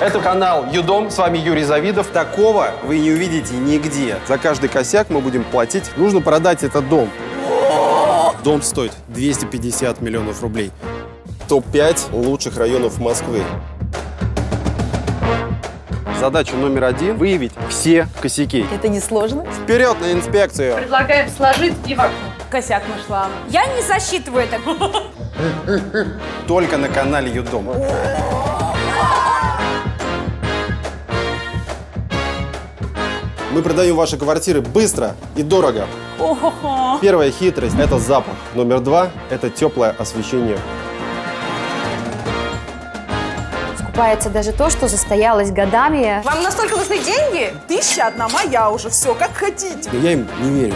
Это канал YouDom, с вами Юрий Завидов. Такого вы не увидите нигде. За каждый косяк мы будем платить. Нужно продать этот дом. Дом стоит 250 миллионов рублей. Топ-5 лучших районов Москвы. Задача номер 1 – выявить все косяки. Это несложно. Вперед на инспекцию! Предлагаем сложить и вакуум. Косяк нашла. Я не засчитываю это. Только на канале YouDom. Мы продаем ваши квартиры быстро и дорого. Первая хитрость – это запах. Номер 2 – это теплое освещение. Скупается даже то, что застоялось годами. Вам настолько нужны деньги? 1001 моя уже, все, как хотите. Я им не верю.